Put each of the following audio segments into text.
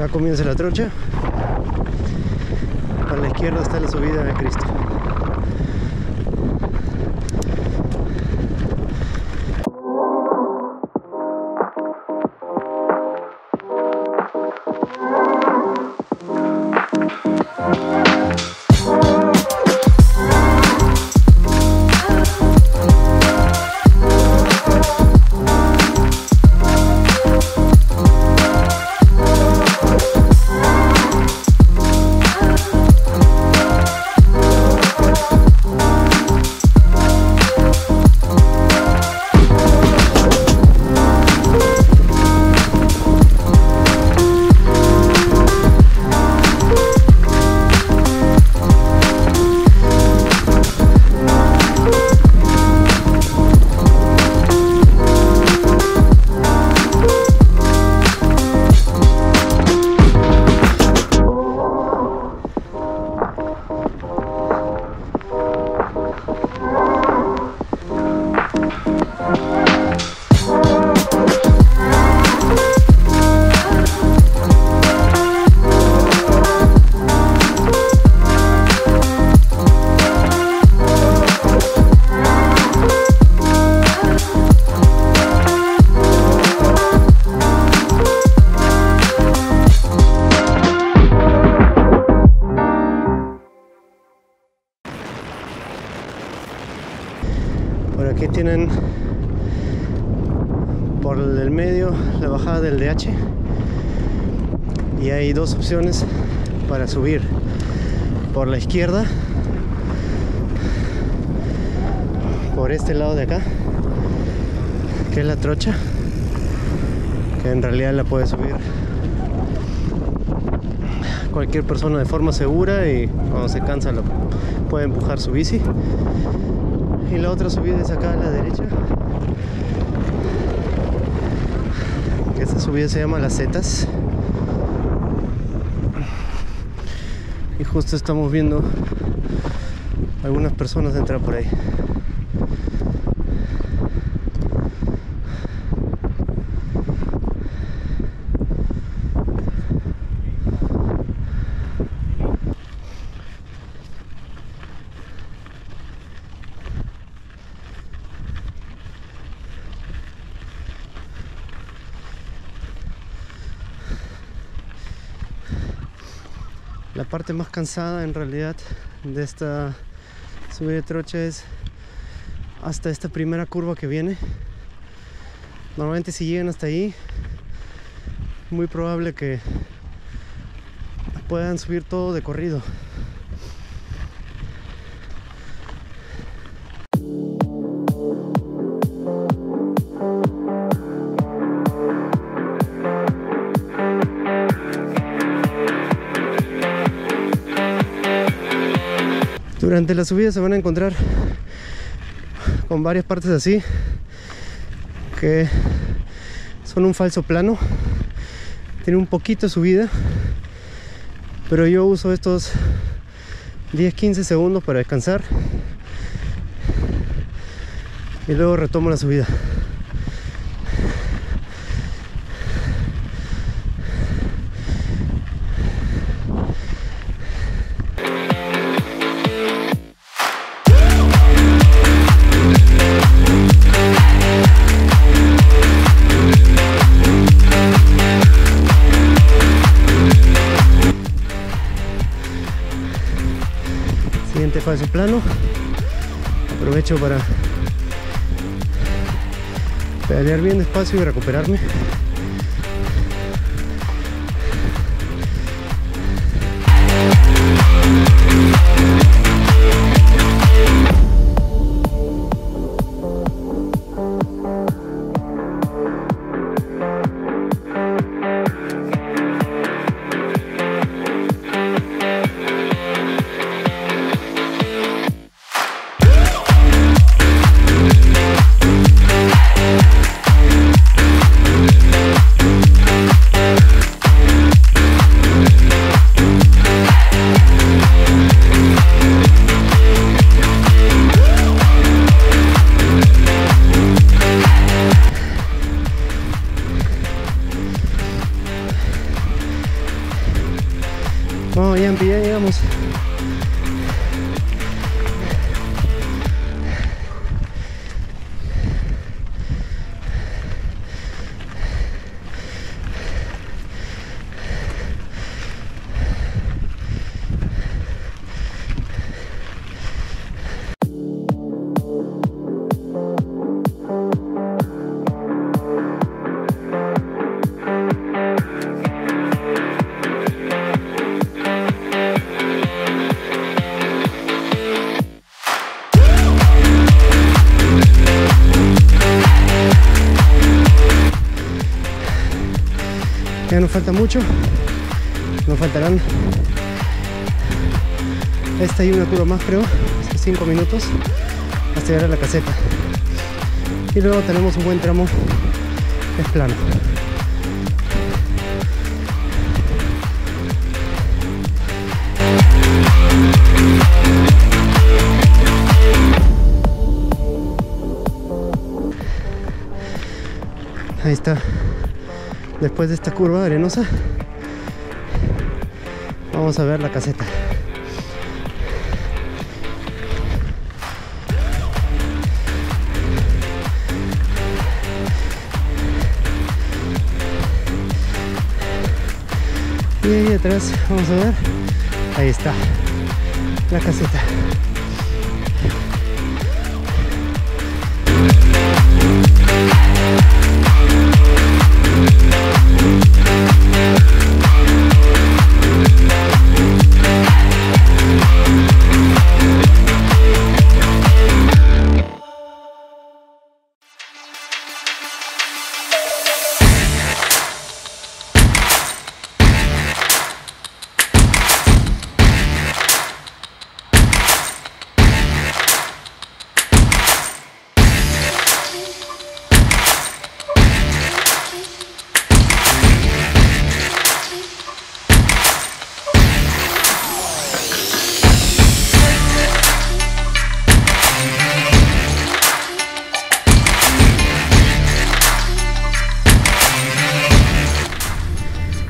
Acá comienza la trocha. Para la izquierda está la subida de Cristo. Aquí tienen por el medio la bajada del DH y hay dos opciones para subir: por la izquierda, por este lado de acá, que es la trocha, que en realidad la puede subir cualquier persona de forma segura, y cuando se cansa lo puede empujar su bici. Y la otra subida es acá a la derecha, que esta subida se llama Las Zetas, y justo estamos viendo algunas personas entrar por ahí. La parte más cansada en realidad de esta subida de trocha es hasta esta primera curva que viene. Normalmente si llegan hasta ahí, muy probable que puedan subir todo de corrido. Durante la subida se van a encontrar con varias partes así, que son un falso plano, tiene un poquito de subida, pero yo uso estos 10-15 segundos para descansar y luego retomo la subida. Falso plano, aprovecho para pedalear bien despacio y recuperarme. todavía nos falta mucho, nos faltarán esta y una curva más, creo, 5 minutos hasta llegar a la caseta, y luego tenemos un buen tramo, es plano. Ahí está. Después de esta curva arenosa vamos a ver la caseta. Y ahí atrás vamos a ver, ahí está la caseta.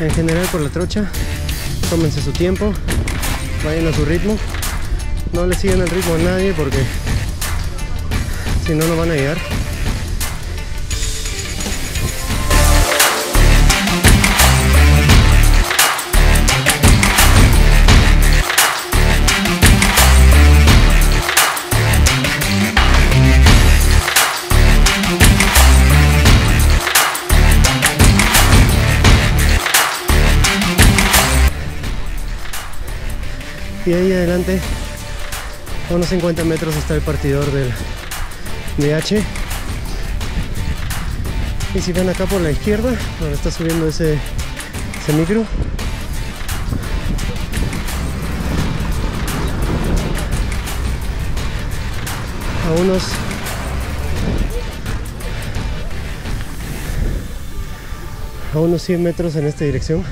En general, por la trocha, tómense su tiempo, vayan a su ritmo, no le sigan el ritmo a nadie porque si no, no van a llegar. Y ahí adelante, a unos 50 metros, está el partidor del DH. Y si ven acá por la izquierda, donde está subiendo ese micro, a unos 100 metros en esta dirección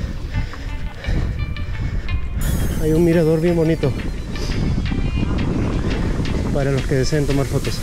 hay un mirador bien bonito para los que deseen tomar fotos.